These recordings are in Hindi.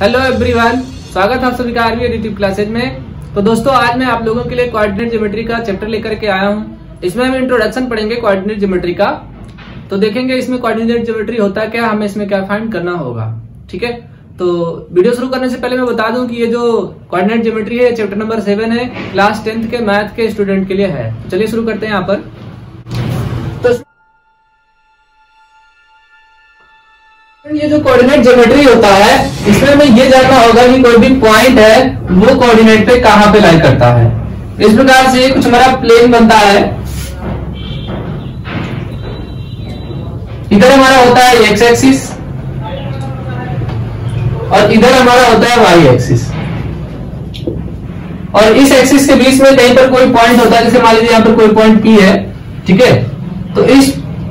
हेलो एवरीवन, स्वागत है आप सभी का RVeduTube क्लासेज में। तो दोस्तों, आज मैं आप लोगों के लिए कोऑर्डिनेट ज्योमेट्री का चैप्टर लेकर के आया हूँ। इसमें हम इंट्रोडक्शन पढ़ेंगे कोऑर्डिनेट ज्योमेट्री का। तो देखेंगे इसमें कोऑर्डिनेट ज्योमेट्री होता क्या, हमें इसमें क्या फाइंड करना होगा। ठीक है, तो वीडियो शुरू करने से पहले मैं बता दूं कि ये जो कोऑर्डिनेट ज्योमेट्री है चैप्टर नंबर 7 है, क्लास 10th के मैथ के स्टूडेंट के लिए है। चलिए शुरू करते हैं। यहाँ पर ये जो कोऑर्डिनेट ज्योमेट्री होता है, इसमें हमें ये जानना होगा कि कोई भी पॉइंट है वो कोऑर्डिनेट पे कहाँ पे लाई करता है। इस प्रकार से कुछ हमारा प्लेन बनता है, इधर हमारा होता है एक्स एक्सिस और इधर हमारा होता है वाई एक्सिस, और इस एक्सिस के बीच में कहीं पर कोई पॉइंट होता है। जैसे मान लीजिए यहाँ पर कोई पॉइंट P है, ठीक है, तो इस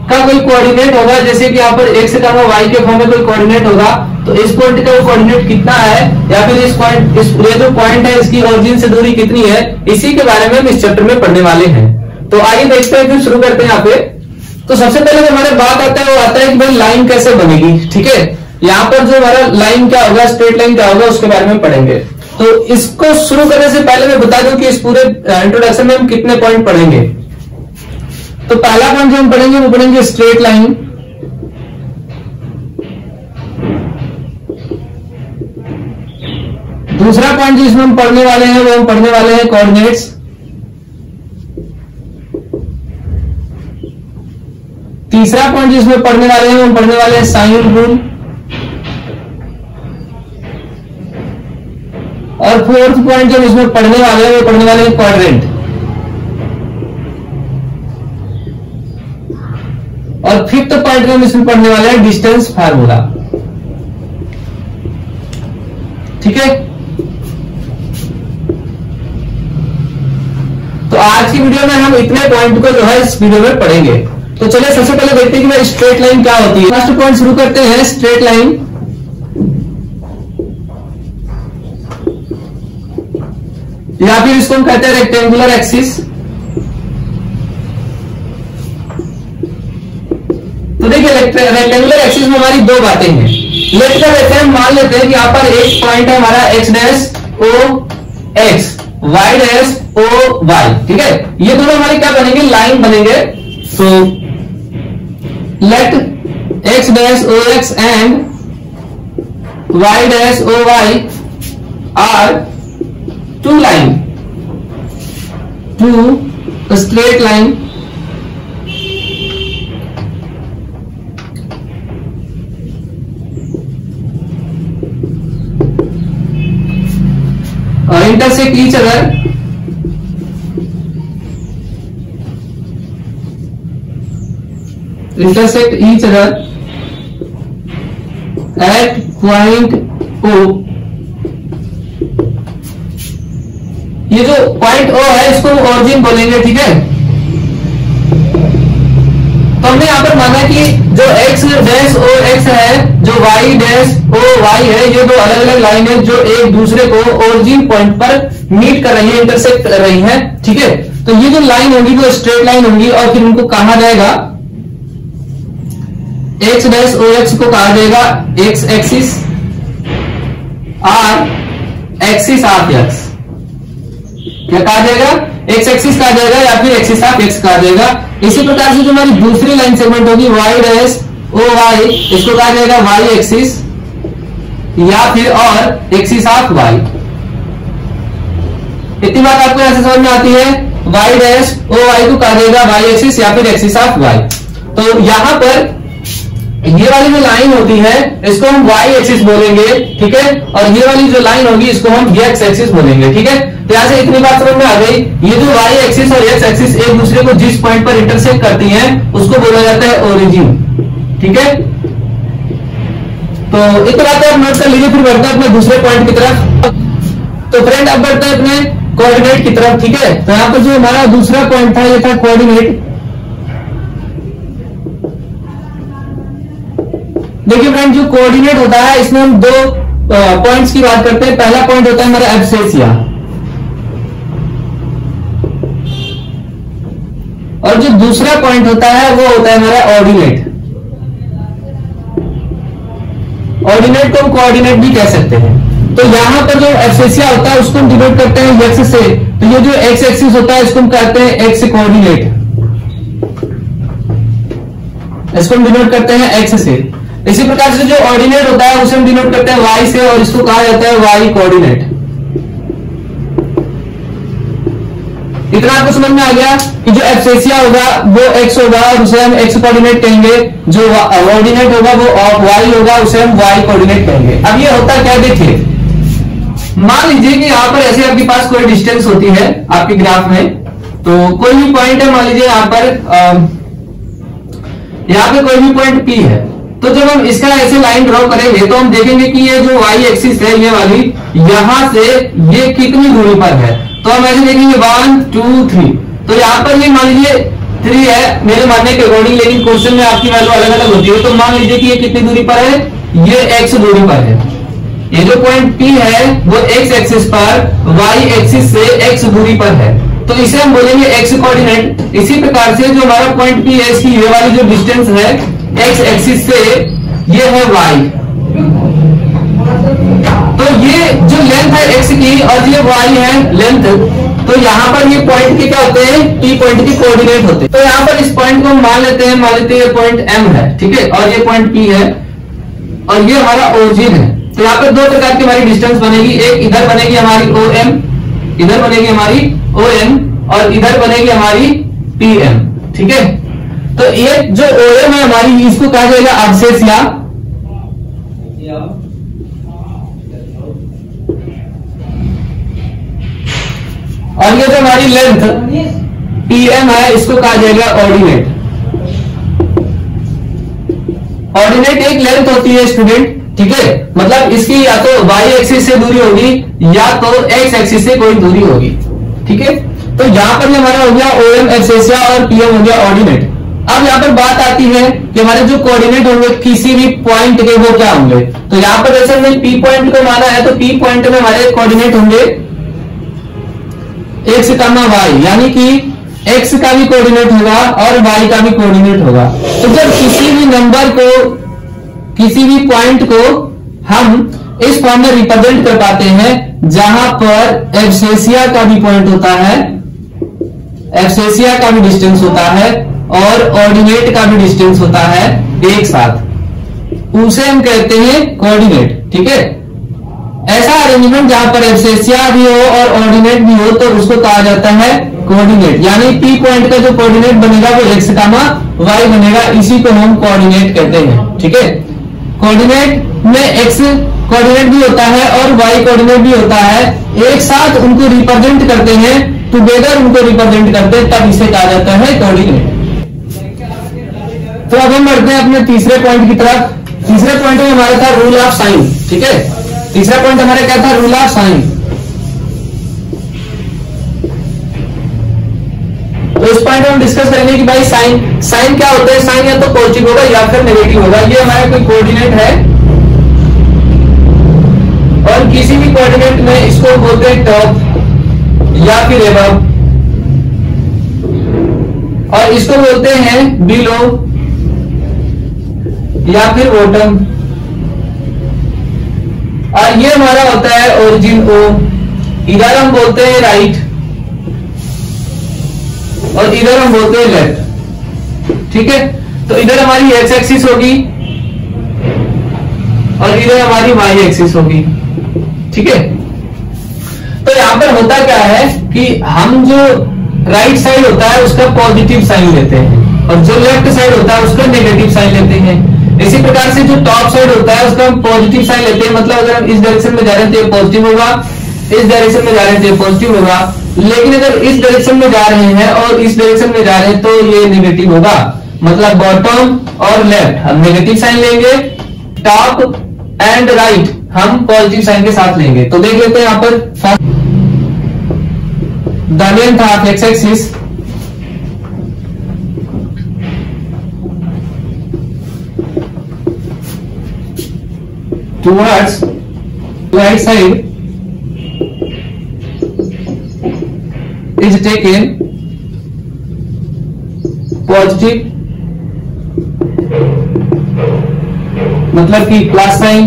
का कोई कोऑर्डिनेट होगा, जैसे कि यहाँ पर x का y के फॉर्म में कोई कोऑर्डिनेट होगा। तो इस पॉइंट का कोऑर्डिनेट कितना है, या फिर इस पॉइंट, इस ये जो पॉइंट है इसकी ओरिजिन से दूरी कितनी है, इसी के बारे में हम इस चैप्टर में पढ़ने वाले हैं। तो आइए देखते हैं, फिर शुरू करते हैं। यहाँ पे तो सबसे पहले जो हमारे बात आता है वो आता है कि भाई लाइन कैसे बनेगी। ठीक है, यहाँ पर जो हमारा लाइन क्या होगा, स्ट्रेट लाइन क्या होगा, उसके बारे में पढ़ेंगे। तो इसको शुरू करने से पहले मैं बता दूं कि इस पूरे इंट्रोडक्शन में हम कितने पॉइंट पढ़ेंगे। तो पहला पॉइंट जो हम पढ़ेंगे वो पढ़ेंगे स्ट्रेट लाइन। दूसरा पॉइंट जिसमें हम पढ़ने वाले हैं वो हम पढ़ने वाले हैं कोऑर्डिनेट्स। तीसरा पॉइंट जिसमें पढ़ने वाले हैं वो हम पढ़ने वाले हैं साइन रूल। और फोर्थ पॉइंट जो इसमें पढ़ने वाले हैं वो पढ़ने वाले हैं क्वाड्रेंट। और फिफ्थ पॉइंट में हम इसमें पढ़ने वाले हैं डिस्टेंस फार्मूला। ठीक है, तो आज की वीडियो में हम इतने पॉइंट को जो है इस वीडियो में पढ़ेंगे। तो चलिए सबसे पहले देखते हैं कि भाई स्ट्रेट लाइन क्या होती है। फर्स्ट पॉइंट शुरू करते हैं स्ट्रेट लाइन। या फिर इसको हम कहते हैं रेक्टेंगुलर एक्सिस। तो देखिए रेक्टेंगुलर एक्सिस में हमारी दो बातें हैं। लेफ्ट का लेते हैं, मान लेते हैं कि यहाँ पर एक पॉइंट है हमारा X dash O X, Y dash O Y. ठीक है, ये दोनों हमारे क्या बनेंगे, लाइन बनेंगे। तो let X dash O X and Y dash O Y are two line, two straight line. Intersect each other at point O. ये जो पॉइंट ओ है इसको ओरिजिन बोलेंगे। ठीक है, तो हमने यहां पर माना कि जो एक्स डैश ओ एक्स है, जो वाई डैश ओ वाई है, ये दो अलग अलग लाइन है जो एक दूसरे को ओरिजिन पॉइंट पर मीट कर रही है, इंटरसेक्ट कर रही है। ठीक है, तो ये जो लाइन होगी वो स्ट्रेट लाइन होगी। और फिर उनको कहा जाएगा, एक्स डैश ओ एक्स को कहा जाएगा X axis or axis of X, क्या कहा जाएगा, एक्स एक्सिस कहा जाएगा, या फिर एक्सिस ऑफ एक्स कहा जाएगा। इसी प्रकार से जो हमारी दूसरी लाइन सेगमेंट होगी वाई डैश ओ वाई, इसको कहा जाएगा वाई एक्सिस या फिर और एक्सिस ऑफ वाई। इतनी बात आपको ऐसे समझ में आती है, वाई डैश ओ वाई को कहा जाएगा वाई एक्सिस या फिर एक्सिस ऑफ वाई। तो यहां पर ये वाली जो लाइन होती है इसको हम वाई एक्सिस बोलेंगे। ठीक है, और ये वाली जो लाइन होगी इसको हम एक्स एक्सिस बोलेंगे। ठीक है, तो यहां से इतनी बात समझ में आ गई, ये जो वाई एक्सिस और एक्स एक्सिस एक दूसरे को जिस पॉइंट पर इंटरसेक्ट करती हैं उसको बोला जाता है ओरिजिन। ठीक है, तो एक बात आप नोट कर लीजिए, फिर बढ़ते हैं अपने दूसरे पॉइंट की तरफ। तो फ्रेंड, अब बढ़ते हैं अपने कोऑर्डिनेट की तरफ। ठीक है, तो यहाँ पर जो हमारा दूसरा पॉइंट था ये था कोऑर्डिनेट। देखिए फ्रेंड, जो कोऑर्डिनेट होता है इसमें हम दो पॉइंट्स की बात करते हैं। पहला पॉइंट होता है हमारा एब्सेसिया, और जो दूसरा पॉइंट होता है वो होता है हमारा ऑर्डिनेट। ऑर्डिनेट को हम कोऑर्डिनेट भी कह सकते हैं। तो यहाँ पर जो एब्सेसिया होता है उसको हम डिनोट करते हैं एक्स से, तो ये जो एक्स एक्सिस होता है इसको हम कहते हैं एक्स कोऑर्डिनेट, इसको हम डिनोट करते हैं एक्स से। इसी प्रकार से जो ऑर्डिनेट होता है उसे हम डिनोट करते हैं वाई से और इसको कहा जाता है वाई कोऑर्डिनेट। इतना आपको समझ में आ गया कि जो एब्सेसिया होगा वो एक्स होगा और उसे हम एक्स कोऑर्डिनेट कहेंगे, जो ऑर्डिनेट होगा वो वाई होगा उसे हम वाई कोऑर्डिनेट कहेंगे। अब ये होता क्या, देखिए मान लीजिए कि यहाँ पर ऐसे आपके पास कोई डिस्टेंस होती है आपके ग्राफ में, तो कोई भी पॉइंट है, मान लीजिए यहाँ पे कोई भी पॉइंट पी है, तो जब हम इसका ऐसे लाइन ड्रॉ करेंगे तो हम देखेंगे कि ये जो वाई एक्सिस है ये वाली, यहां से ये कितनी दूरी पर है, तो हम ऐसे देखेंगे 1 2 3। तो यहाँ पर ये मान लीजिए 3 है मेरे मानने के अकॉर्डिंग, लेकिन क्वेश्चन में आपकी वैल्यू अलग अलग होती है। तो मान लीजिए कि ये कितनी दूरी पर है, ये एक्स दूरी पर है। ये जो पॉइंट पी है वो एक्स एक्सिस पर वाई एक्सिस से एक्स दूरी पर है, तो इसे हम बोलेंगे एक्स कोऑर्डिनेट। इसी प्रकार से जो हमारा पॉइंट पी है इसकी ये वाली जो डिस्टेंस है एक्स एक्सिस से ये है वाई, तो ये जो लेंथ है एक्स की और ये वाई है लेंथ, तो यहाँ पर ये पॉइंट के क्या होते हैं, पी पॉइंट के कोऑर्डिनेट होते हैं। तो यहाँ पर इस पॉइंट को मान लेते हैं ये पॉइंट एम है, ठीक है, और ये पॉइंट पी है और ये हमारा ओरिजिन है। तो यहाँ पर दो प्रकार की हमारी डिस्टेंस बनेगी, एक इधर बनेगी हमारी ओ एम, इधर बनेगी हमारी ओ एम और इधर बनेगी हमारी पी एम, ठीक है। तो ये जो ओएम है हमारी इसको कहा जाएगा एब्सेसिया और ये जो हमारी लेंथ पीएम है इसको कहा जाएगा ऑर्डिनेट। ऑर्डिनेट एक लेंथ होती है स्टूडेंट, ठीक है, मतलब इसकी या तो वाई एक्सिस से दूरी होगी या तो एक्स एक्सिस से कोई दूरी होगी, ठीक है। तो यहां पर हमारा हो गया ओएम एब्सेसिया और पीएम हो गया ऑर्डिनेट। अब यहाँ पर बात आती है कि हमारे जो कोऑर्डिनेट होंगे किसी भी पॉइंट के वो क्या होंगे, तो यहाँ पर जैसे हमने पी पॉइंट को माना है तो पी पॉइंट में हमारे कोऑर्डिनेट होंगे एक्स कॉमा वाई, यानी कि एक्स का भी कोऑर्डिनेट होगा और वाई का भी कोऑर्डिनेट होगा। तो जब किसी भी नंबर को, किसी भी पॉइंट को हम इस फॉर्म में रिप्रेजेंट कर पाते हैं जहां पर एब्सेसिया का भी पॉइंट होता है, एब्सेसिया का भी डिस्टेंस होता है और ऑर्डिनेट का भी डिस्टेंस होता है एक साथ, उसे हम कहते हैं कोऑर्डिनेट, ठीक है। ऐसा अरेंजमेंट जहां पर एब्सेसिया भी हो और ऑर्डिनेट भी हो तो उसको कहा जाता है कोऑर्डिनेट, यानी पी पॉइंट का जो कोऑर्डिनेट बनेगा वो एक्स कॉमा वाई बनेगा, इसी को हम कोऑर्डिनेट कहते हैं, ठीक है। कोऑर्डिनेट में एक्स कोऑर्डिनेट भी होता है और वाई कोऑर्डिनेट भी होता है, एक साथ उनको रिप्रेजेंट करते हैं, टुगेदर उनको रिप्रेजेंट करते हैं, तब इसे कहा जाता है कोऑर्डिनेट। तो अब हम बढ़ते हैं अपने तीसरे पॉइंट की तरफ। तीसरे पॉइंट में हमारा था रूल ऑफ साइन, ठीक है। तीसरा पॉइंट हमारा क्या था, रूल ऑफ साइन। तो इस पॉइंट में हम डिस्कस करेंगे कि भाई साइन क्या होता है, साइन या तो पॉजिटिव होगा या फिर नेगेटिव होगा। ये हमारा कोई कोऑर्डिनेट है और किसी भी कोऑर्डिनेट में इसको बोलते हैं टॉप या फिर एबव और इसको बोलते हैं बिलो या फिर बॉटम, और ये हमारा होता है ओरिजिन ओ। इधर हम बोलते हैं राइट और इधर हम बोलते हैं लेफ्ट, ठीक है। तो इधर हमारी एक्स एक्सिस होगी और इधर हमारी वाई एक्सिस होगी, ठीक है। तो यहां पर होता क्या है कि हम जो राइट साइड होता है उसका पॉजिटिव साइन लेते हैं और जो लेफ्ट साइड होता है उसका नेगेटिव साइन लेते हैं। इसी प्रकार से जो टॉप साइड होता है उसका हम पॉजिटिव साइन लेते हैं, मतलब अगर हम इस डायरेक्शन में जा रहे हैं तो ये पॉजिटिव होगा, इस डायरेक्शन में जा रहे हैं तो ये पॉजिटिव होगा, लेकिन अगर इस डायरेक्शन में जा रहे हैं और इस डायरेक्शन में जा रहे हैं तो ये नेगेटिव होगा, मतलब बॉटम और लेफ्ट हम नेगेटिव साइन लेंगे, टॉप एंड राइट हम पॉजिटिव साइन के साथ लेंगे। तो देख लेते हैं यहाँ पर the length of X axis towards right side is taken positive मतलब कि plus sign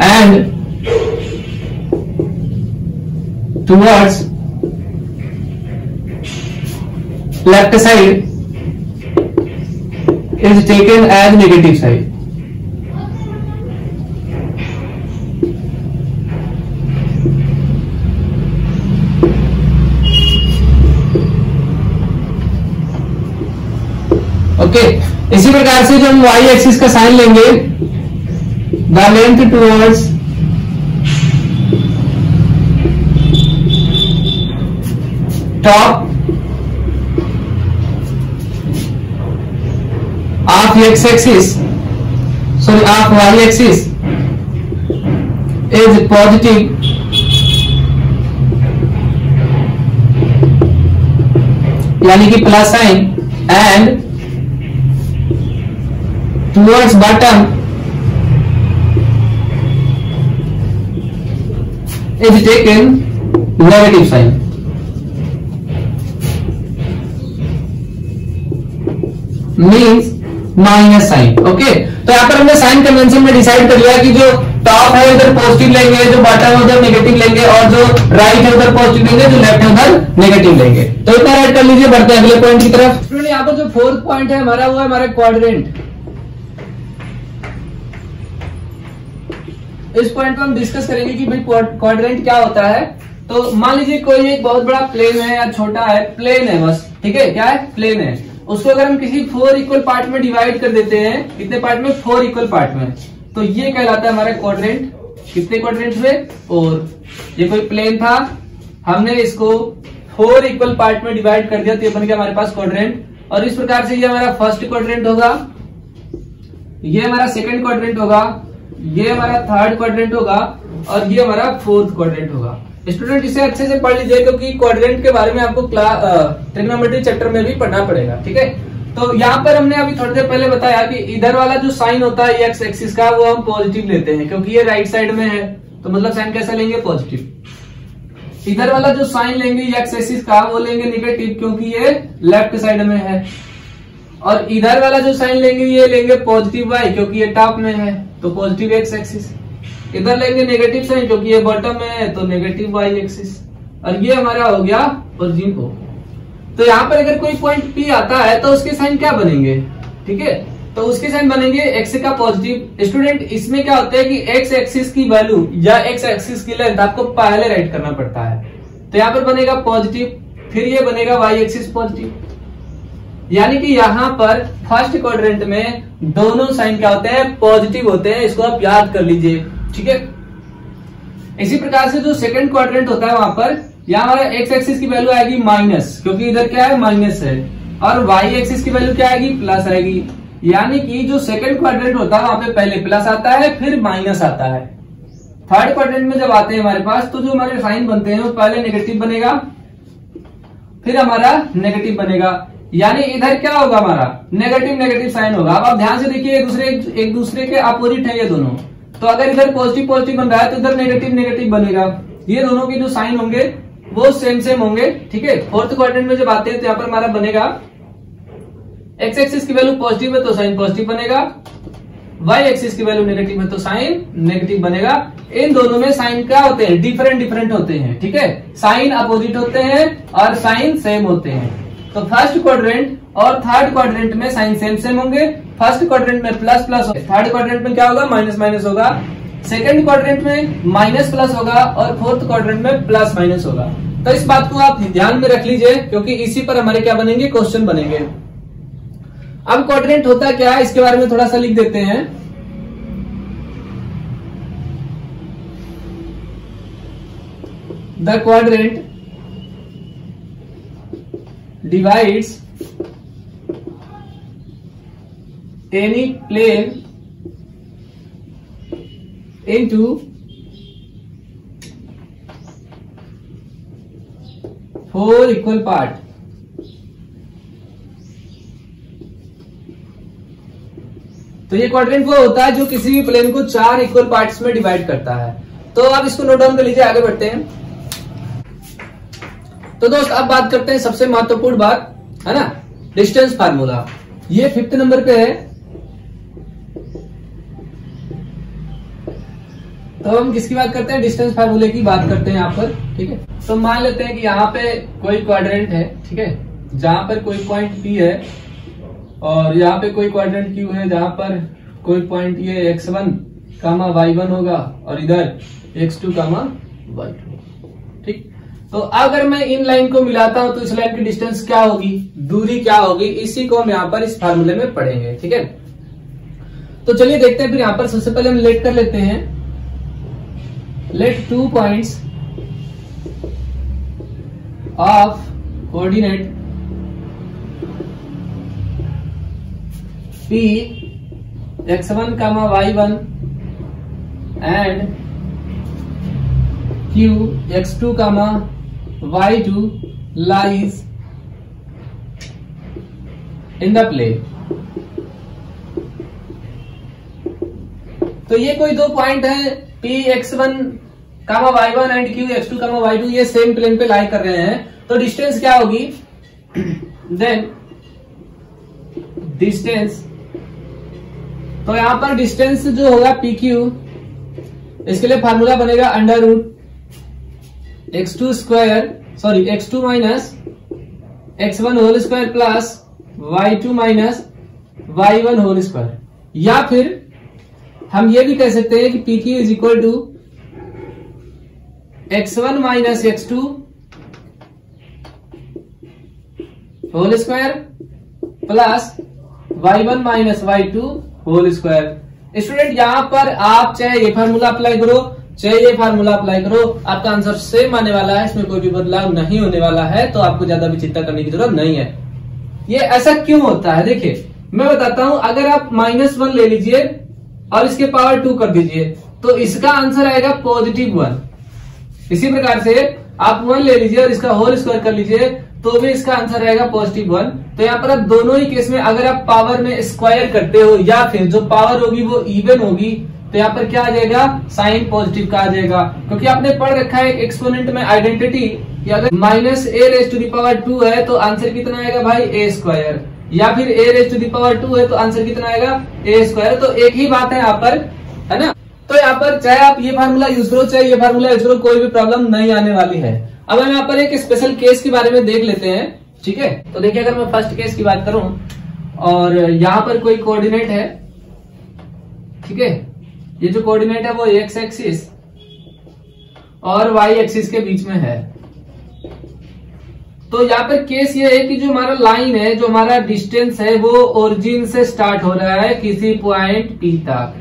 and towards left side is taken as negative side. Okay. इसी प्रकार से जब हम y एक्सिस का साइन लेंगे the length towards top of x axis, sorry, of y axis is positive यानी कि plus sign and towards bottom is taken negative sign. Means minus sign. Okay, तो यहाँ पर हमने साइन कन्वेंशन में डिसाइड कर लिया कि जो टॉप है उधर पॉजिटिव लेंगे, जो बॉटम है उधर नेगेटिव लेंगे, और जो राइट है उधर पॉजिटिव लेंगे, जो लेफ्ट है उधर नेगेटिव लेंगे. तो इतना ऐड कर लीजिए, बढ़ते हैं अगले पॉइंट की तरफ. स्टूडेंट यहाँ पर जो फोर्थ पॉइंट है हमारा, वो है हमारा क्वाड्रेंट. इस पॉइंट पर हम डिस्कस करेंगे कि भाई क्वाड्रेंट क्या होता है. तो मान लीजिए कोई एक बहुत बड़ा प्लेन है या छोटा है, प्लेन है बस, ठीक है, क्या है, प्लेन है. उसको अगर हम किसी फोर इक्वल पार्ट में डिवाइड कर देते हैं, कितने पार्ट में, फोर इक्वल पार्ट में, तो ये कहलाता है हमारा क्वाड्रेंट. कितने क्वाड्रेंट में, फोर. ये कोई प्लेन था, हमने इसको फोर इक्वल पार्ट में डिवाइड कर दिया, तो ये बन गया हमारे पास क्वाड्रेंट. और इस प्रकार से ये हमारा फर्स्ट क्वाड्रेंट होगा, ये हमारा सेकेंड क्वाड्रेंट होगा, ये हमारा थर्ड क्वाड्रेंट होगा, और ये हमारा फोर्थ क्वाड्रेंट होगा. स्टूडेंट इसे अच्छे से पढ़ लीजिए, क्योंकि क्वाड्रेंट के बारे में आपको ट्रिग्नोमेट्री चैप्टर में भी पढ़ना पड़ेगा, ठीक है. तो यहाँ पर हमने अभी थोड़ी देर पहले बताया कि इधर वाला जो साइन होता है एक्स एक्सिस का, वो हम पॉजिटिव लेते हैं क्योंकि ये राइट साइड में है, तो मतलब साइन कैसा लेंगे, पॉजिटिव. इधर वाला जो साइन लेंगे एक्स एक्सिस का, वो लेंगे निगेटिव क्योंकि ये लेफ्ट साइड में है. और इधर वाला जो साइन लेंगे, ये लेंगे पॉजिटिव वाई क्योंकि ये टॉप में है, तो पॉजिटिव एक्स एक्सिस. इधर लेंगे नेगेटिव साइन क्योंकि ये बॉटम है, तो नेगेटिव वाई एक्सिस. और ये हमारा हो गया ओरिजिन को. तो यहाँ पर अगर कोई पॉइंट P आता है तो उसके साइन क्या बनेंगे, ठीक है, तो उसके साइन बनेंगे एक्स का पॉजिटिव. स्टूडेंट इसमें क्या होता है कि एक्स एक्सिस की वैल्यू या एक्स एक्सिस की लेंथ आपको पहले राइट करना पड़ता है, तो यहाँ पर बनेगा पॉजिटिव, फिर ये बनेगा वाई एक्सिस पॉजिटिव. यानी कि यहाँ पर फर्स्ट क्वाड्रेंट में दोनों साइन क्या होते हैं, पॉजिटिव होते हैं. इसको आप याद कर लीजिए, ठीक है. इसी प्रकार से जो सेकंड क्वाड्रेंट होता है, वहां पर यहाँ हमारा एक्स एक्सिस की वैल्यू आएगी माइनस क्योंकि इधर क्या है, माइनस है, और वाई एक्सिस की वैल्यू क्या आएगी, प्लस आएगी. यानी कि जो सेकंड क्वाड्रेंट होता है वहां पे पहले प्लस आता है, फिर माइनस आता है. थर्ड क्वाड्रेंट में जब आते हैं हमारे पास, तो जो हमारे साइन बनते हैं वो पहले नेगेटिव बनेगा, फिर हमारा नेगेटिव बनेगा. यानी इधर क्या होगा, हमारा नेगेटिव नेगेटिव साइन होगा. अब आप ध्यान से देखिए, एक दूसरे के अपोजिट है ये दोनों. तो अगर इधर पॉजिटिव पॉजिटिव बन रहा है तो इधर नेगेटिव नेगेटिव बनेगा. ये दोनों के जो साइन होंगे वो सेम सेम होंगे, ठीक है. फोर्थ क्वाड्रेंट में जब आते हैं तो यहाँ पर हमारा बनेगा एक्स एक्सिस की वैल्यू पॉजिटिव है तो साइन पॉजिटिव बनेगा, वाई एक्सिस की वैल्यू नेगेटिव है तो साइन नेगेटिव बनेगा. इन दोनों में साइन क्या होते हैं, डिफरेंट होते हैं, ठीक है. साइन अपोजिट होते हैं और साइन सेम होते हैं. तो फर्स्ट क्वाड्रेंट और थर्ड क्वाड्रेंट में साइन सेम सेम होंगे. फर्स्ट क्वाड्रेंट में प्लस प्लस होगा, थर्ड क्वाड्रेंट में क्या होगा, माइनस माइनस होगा, सेकंड क्वाड्रेंट में माइनस प्लस होगा, और फोर्थ क्वाड्रेंट में प्लस माइनस होगा. तो इस बात को आप ध्यान में रख लीजिए, क्योंकि इसी पर हमारे क्या बनेंगे, क्वेश्चन बनेंगे. अब क्वाड्रेंट होता क्या है, इसके बारे में थोड़ा सा लिख देते हैं. The quadrant divides any plane into four equal parts. तो ये क्वाड्रेंट वो होता है जो किसी भी प्लेन को चार इक्वल पार्ट्स में डिवाइड करता है. तो आप इसको नोट डाउन कर लीजिए, आगे बढ़ते हैं. तो दोस्त अब बात करते हैं सबसे महत्वपूर्ण बात, है ना, डिस्टेंस फार्मूला. ये 5th नंबर पे है. तो हम किसकी बात करते हैं, डिस्टेंस फार्मूले की बात करते हैं यहाँ पर। ठीक है, तो मान लेते हैं कि यहाँ पे कोई क्वाड्रेंट है, ठीक है, जहां पर कोई पॉइंट P है और यहाँ पे कोई क्वाड्रेंट Q है जहां पर कोई पॉइंट ये x1 कामा y1 होगा और इधर x2 कामा y2। ठीक, तो अगर मैं इन लाइन को मिलाता हूं तो इस लाइन की डिस्टेंस क्या होगी, दूरी क्या होगी, इसी को हम यहाँ पर इस फार्मूले में पढ़ेंगे। ठीक है, तो चलिए देखते हैं फिर। यहाँ पर सबसे पहले हम लेट कर लेते हैं, let two points of coordinate P x1 comma y1 and Q x2 comma y2 lies in the plane। तो ये कोई दो पॉइंट है P x1 comma y1 and Q x2 comma y2, ये सेम प्लेन पे लाई कर रहे हैं। तो डिस्टेंस क्या होगी, देन डिस्टेंस, तो यहां पर डिस्टेंस जो होगा पी क्यू, इसके लिए फार्मूला बनेगा under root x two minus x1 whole square plus y2 minus y1 whole square. या फिर हम ये भी कह सकते हैं कि P Q is equal to x1 minus x2 whole square plus y1 minus y2 whole square. Student, यहाँ पर आप चाहे ये फार्मूला अप्लाई करो चाहे ये फार्मूला अप्लाई करो, आपका आंसर सेम आने वाला है, इसमें कोई भी बदलाव नहीं होने वाला है। तो आपको ज्यादा भी चिंता करने की जरूरत नहीं है। ये ऐसा क्यों होता है, देखिए मैं बताता हूं। अगर आप -1 ले लीजिए और इसके पावर 2 कर दीजिए तो इसका आंसर आएगा +1। इसी प्रकार से आप 1 ले लीजिए और इसका होल स्क्वायर कर लीजिए तो भी इसका आंसर रहेगा +1। तो यहाँ पर आप दोनों ही केस में अगर आप पावर में स्क्वायर करते हो या फिर जो पावर होगी वो इवन होगी, तो यहाँ पर क्या आ जाएगा, साइन पॉजिटिव का आ जाएगा। क्योंकि आपने पढ़ रखा है एक्सपोनेंट में आइडेंटिटी, अगर -a⁴ है तो आंसर कितना आएगा भाई, a² या फिर a⁴ है तो आंसर कितना आएगा, a²। तो एक ही बात है यहाँ पर, है ना। तो यहाँ पर चाहे आप ये फार्मूला यूज करो चाहे ये फार्मूला यूज करो, कोई भी प्रॉब्लम नहीं आने वाली है। अब हम यहाँ पर एक स्पेशल केस के बारे में देख लेते हैं। ठीक है, तो देखिए अगर मैं फर्स्ट केस की बात करूं और यहाँ पर कोई कोऑर्डिनेट है, ठीक है, ये जो कोऑर्डिनेट है वो x एक्सिस और y एक्सिस के बीच में है। तो यहाँ पर केस ये है कि जो हमारा लाइन है, जो हमारा डिस्टेंस है, वो ओरिजिन से स्टार्ट हो रहा है किसी पॉइंट P तक।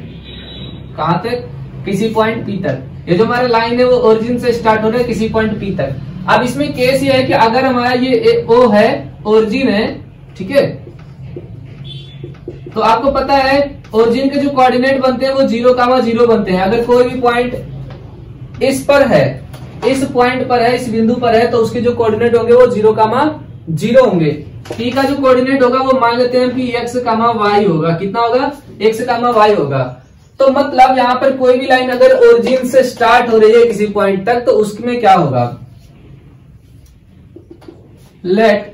कहां तक, किसी पॉइंट P तक। ये जो हमारा लाइन है वो ओरिजिन से स्टार्ट हो रहा है किसी पॉइंट P तक। अब इसमें केस ये है कि अगर हमारा ये O है, ओरिजिन है, ठीक है, तो आपको पता है ओरिजिन के जो कोऑर्डिनेट बनते हैं वो 0,0 बनते हैं। अगर कोई भी पॉइंट इस पर है, इस पॉइंट पर है, इस बिंदु पर है, तो उसके जो कोऑर्डिनेट होंगे वो 0,0 होंगे। पी का जो कोऑर्डिनेट होगा वो मान लेते हैं पी एक्स कामा वाई होगा। कितना होगा, एक्स कामा वाई होगा। तो मतलब यहाँ पर कोई भी लाइन अगर ओरिजिन से स्टार्ट हो रही है किसी पॉइंट तक, तो उसमें क्या होगा, let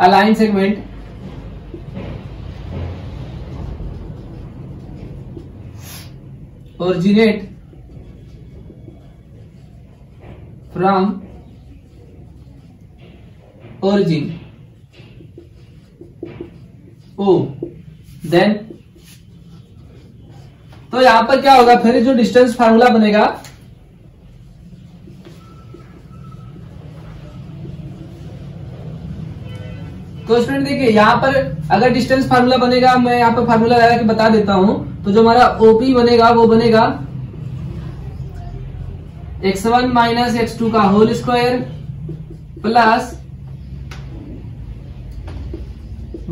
a line segment originate from origin O, then तो यहां पर क्या होगा, फिर जो डिस्टेंस फार्मूला बनेगा तो स्टूडेंट देखिए यहां पर अगर डिस्टेंस फार्मूला बनेगा, मैं यहां पर फार्मूला लगा के बता देता हूं। तो जो हमारा ओपी बनेगा वो बनेगा x1 माइनस x2 का whole square plus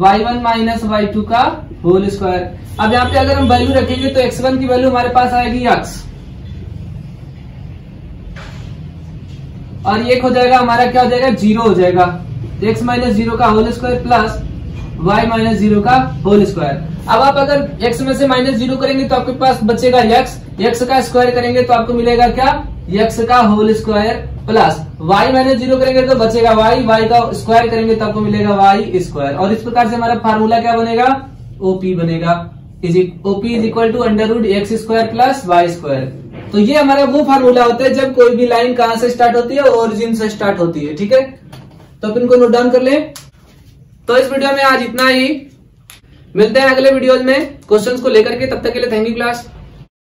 y1 minus y2 का होल स्क्वायर। अब यहाँ पे अगर हम वैल्यू रखेंगे तो x1 की वैल्यू हमारे पास आएगी x और एक हो जाएगा हमारा, क्या हो जाएगा, 0 हो जाएगा, x माइनस 0 का whole square plus y minus 0 का होल स्क्वायर। अब आप अगर x में से -0 करेंगे तो आपके पास बचेगा x, x का स्क्वायर करेंगे तो आपको मिलेगा क्या, x का whole square plus y minus 0 करेंगे तो बचेगा y, y का स्क्वायर करेंगे तो आपको मिलेगा y स्क्वायर। और इस प्रकार से हमारा फार्मूला क्या बनेगा, OP बनेगा। OP is equal to under root x square plus y square. तो ये हमारा वो फार्मूला होता है जब कोई भी लाइन कहां से स्टार्ट होती है, ओरिजिन से स्टार्ट होती है। ठीक है, तो अपन को नोट डाउन कर ले। तो इस वीडियो में आज इतना ही, मिलते हैं अगले वीडियोज में क्वेश्चंस को लेकर के। तब तक के लिए थैंक यू क्लास।